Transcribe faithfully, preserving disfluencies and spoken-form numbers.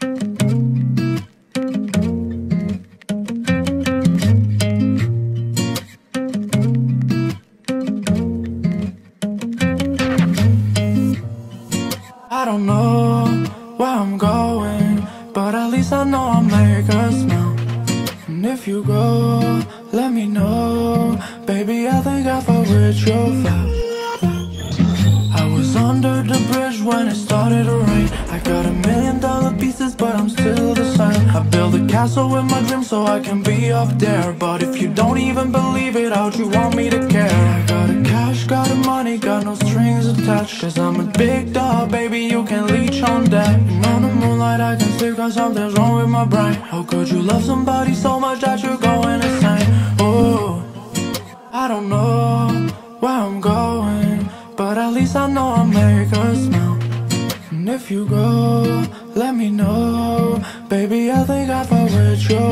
I don't know where I'm going, but at least I know I'm Lakers now. And if you go, let me know. Baby, I think I fell with your flash. I was under the bridge when it started to rain. I got a million dollar pieces, but I'm still the same. I built a castle with my dreams so I can be up there. But if you don't even believe it, how'd you want me to care? I got a cash, got a money, got no strings attached. Cause I'm a big dog, baby, you can leech on that. And on the moonlight I can sleep, cause something's wrong with my brain. How could you love somebody so much that you're going insane? Oh, I don't know where I'm going, but at least I know I'll make a smile. And if you go, let me know. Baby, I think I fell with you.